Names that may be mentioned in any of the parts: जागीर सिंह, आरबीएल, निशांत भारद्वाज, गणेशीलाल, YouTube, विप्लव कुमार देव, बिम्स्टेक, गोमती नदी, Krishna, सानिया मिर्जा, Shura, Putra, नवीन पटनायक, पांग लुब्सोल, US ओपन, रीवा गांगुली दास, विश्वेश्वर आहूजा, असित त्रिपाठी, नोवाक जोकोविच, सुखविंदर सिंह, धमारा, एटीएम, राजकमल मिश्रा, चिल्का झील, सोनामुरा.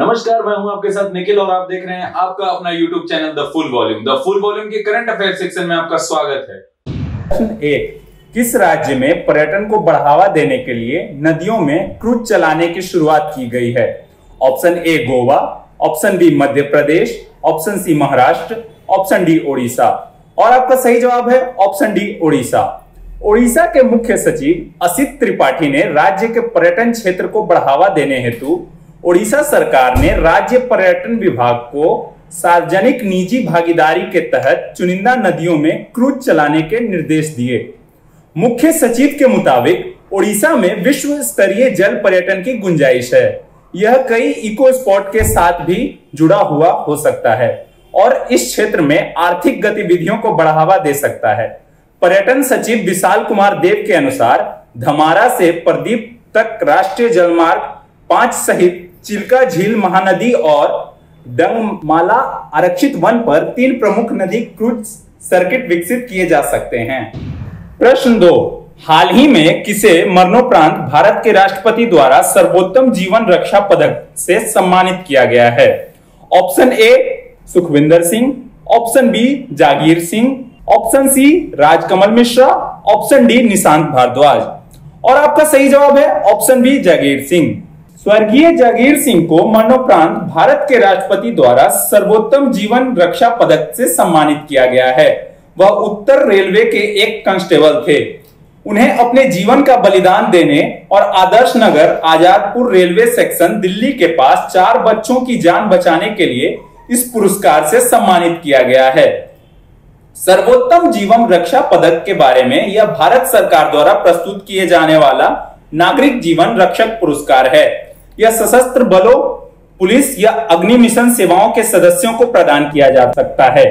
नमस्कार, मैं हूं आपके साथ निखिल और आप देख रहे हैं आपका अपना YouTube channel the full volume. The full volume के करंट अफेयर सेक्शन में आपका स्वागत है। प्रश्न 1, किस राज्य में पर्यटन को बढ़ावा देने के लिए नदियों में क्रूज चलाने की शुरुआत की गई है? Option A Goa, option B Madhya Pradesh, option C Maharashtra, option D Odisha. और आपका सही जवाब है ऑप्शन डी ओडिशा। ओडिशा के मुख्य सचिव असित त्रिपाठी ने राज्य के पर्यटन क्षेत्र को बढ़ावा देने हेतु ओडिशा सरकार ने राज्य पर्यटन विभाग को सार्वजनिक निजी भागीदारी के तहत चुनिंदा नदियों में क्रूज चलाने के निर्देश दिए। मुख्य सचिव के मुताबिक ओडिशा में विश्व स्तरीय जल पर्यटन की गुंजाइश है। यह कई इको स्पॉट के साथ भी जुड़ा हुआ हो सकता है और इस क्षेत्र में आर्थिक गतिविधियों को बढ़ावा दे सकता है। पर्यटन सचिव विशाल कुमार देव के अनुसार धमारा से प्रदीप तक राष्ट्रीय जलमार्ग 5 सहित चिल्का झील महानदी और डंगमाला आरक्षित वन पर 3 प्रमुख नदी क्रूज सर्किट विकसित किए जा सकते हैं। प्रश्न 2, हाल ही में किसे मरणोपरांत भारत के राष्ट्रपति द्वारा सर्वोत्तम जीवन रक्षा पदक से सम्मानित किया गया है? Option A सुखविंदर सिंह, option B जागीर सिंह, option C राजकमल मिश्रा, option D निशांत भारद्वाज। और आपका सही जवाब है ऑप्शन बी जागीर सिंह। स्वर्गीय जागीर सिंह को मरणोपरांत भारत के राष्ट्रपति द्वारा सर्वोत्तम जीवन रक्षा पदक से सम्मानित किया गया है। वह उत्तर रेलवे के एक कांस्टेबल थे। उन्हें अपने जीवन का बलिदान देने और आदर्श नगर आजादपुर रेलवे सेक्शन दिल्ली के पास 4 बच्चों की जान बचाने के लिए इस पुरस्कार से सम्मानित किया गया है। सर्वोत्तम जीवन रक्षा पदक के बारे में यह भारत सरकार द्वारा प्रस्तुत किए जाने वाला नागरिक जीवन रक्षक पुरस्कार है। यह सशस्त्र बलों, पुलिस या अग्नि मिशन सेवाओं के सदस्यों को प्रदान किया जा सकता है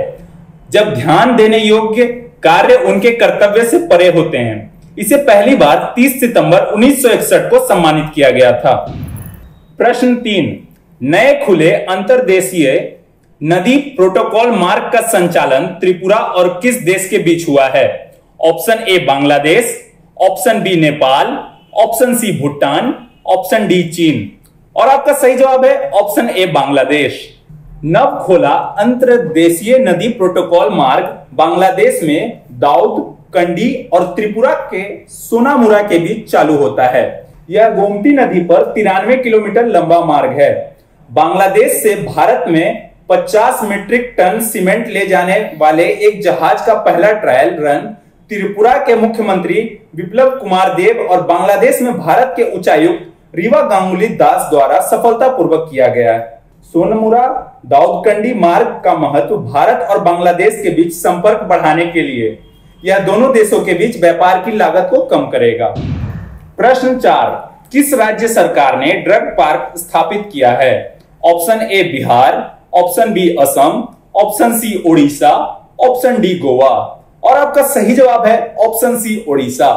जब ध्यान देने योग्य कार्य उनके कर्तव्य से परे होते हैं। इसे पहली बार 30 सितंबर 1961 को सम्मानित किया गया था। प्रश्न 3, नए खुले अंतरदेशीय नदी प्रोटोकॉल मार्ग का संचालन त्रिपुरा और किस देश के बीच हुआ है? Option A Bangladesh, option B Nepal, option C Bhutan, option D चीन। और आपका सही जवाब है ऑप्शन ए बांग्लादेश। नव खोला अंतरदेशीय नदी प्रोटोकॉल मार्ग बांग्लादेश में दाउद, कंडी और त्रिपुरा के सोनामुरा के बीच चालू होता है। यह गोमती नदी पर 93 किलोमीटर लंबा मार्ग है। बांग्लादेश से भारत में 50 मीट्रिक टन सीमेंट ले जाने वाले एक जहाज का पहला ट्रायल रन त्रिपुरा के मुख्यमंत्री विप्लव कुमार देव और बांग्लादेश में भारत के उच्चायुक्त रीवा गांगुली दास द्वारा सफलतापूर्वक किया गया है। सोनमुरा दाउदकंडी मार्ग का महत्व भारत और बांग्लादेश के बीच संपर्क बढ़ाने के लिए, यह दोनों देशों के बीच व्यापार की लागत को कम करेगा। प्रश्न 4, किस राज्य सरकार ने ड्रग पार्क स्थापित किया है? Option A Bihar, option B Assam, option C Odisha, option D Goa. और आपका सही जवाब है ऑप्शन सी ओडिशा।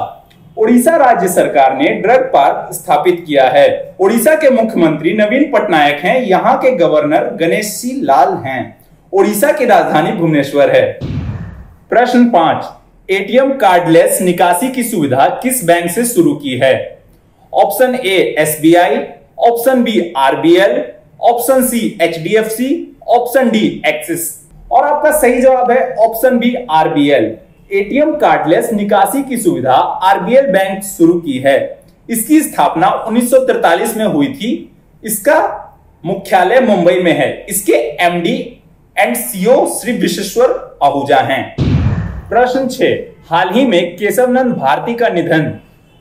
ओडिशा राज्य सरकार ने ड्रग पार्क स्थापित किया है। ओडिशा के मुख्यमंत्री नवीन पटनायक हैं। यहाँ के गवर्नर गणेशीलाल हैं। ओडिशा की राजधानी भुवनेश्वर है। प्रश्न 5, एटीएम कार्डलेस निकासी की सुविधा किस बैंक से शुरू की है? Option A SBI, option B आरबीएल, option C HDFC, option D Axis. और आपका सही जवाब है option B आरबीएल। एटीएम cardless निकासी की सुविधा आरबीएल बैंक शुरू की है। इसकी स्थापना 1943 में हुई थी। इसका मुख्यालय मुंबई में है। इसके MD and CEO Shri विश्वेश्वर आहूजा हैं। प्रश्न 6, हाल ही में केशवनंद भारती का निधन,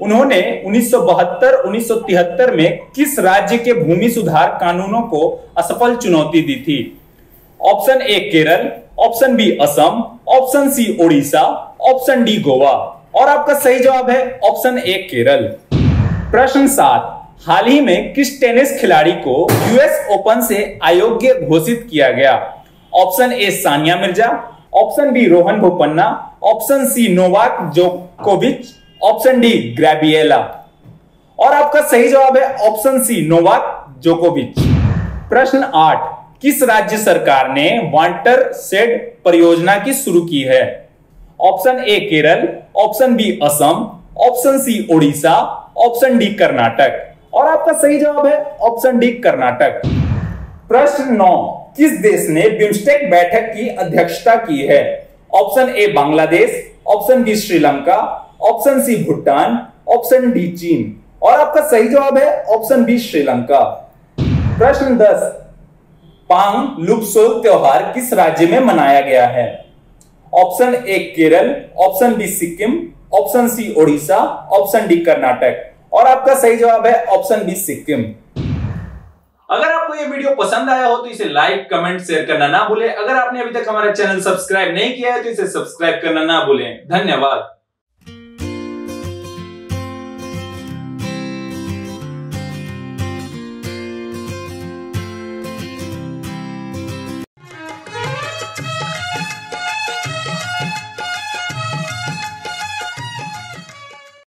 उन्होंने 1972-1973 में किस राज्य के भूमि सुधार कानूनों को असफल चुनौती दी थी? Option A Kerala, option B Assam, option C Odisha, option D Goa. और आपका सही जवाब है ऑप्शन ए केरल। प्रश्न 7, हाल ही में किस टेनिस खिलाड़ी को US ओपन से अयोग्य घोषित किया गया? Option A सानिया मिर्जा, option B Rohan Bopanna, option C नोवाक जोकोविच, ऑप्शन डी ग्रेबिएला। और आपका सही जवाब है ऑप्शन सी नोवाक जोकोविच। प्रश्न 8, किस राज्य सरकार ने वाटर शेड परियोजना की शुरू की है? Option A Kerala, option B Assam, option C Odisha, option D Karnataka. और आपका सही जवाब है ऑप्शन डी कर्नाटक। प्रश्न 9, किस देश ने बिम्स्टेक बैठक की अध्यक्षता की है? Option A Bangladesh, option B Sri Lanka, option C Bhutan, option D चीन। और आपका सही जवाब है ऑप्शन बी श्रीलंका। प्रश्न 10, पांग लुब्सोल त्योहार किस राज्य में मनाया गया है? Option A Kerala, option B Sikkim, option C Odisha, option D Karnataka. और आपका सही जवाब है ऑप्शन बी सिक्किम। अगर आपको ये वीडियो पसंद आया हो तो इसे लाइक, कमेंट, शेयर करना ना भूलें। अगर आपने अभी तक हमारा चैनल सब्सक्राइब नहीं किया है तो इसे सब्सक्राइब करना ना भूलें। धन्यवाद।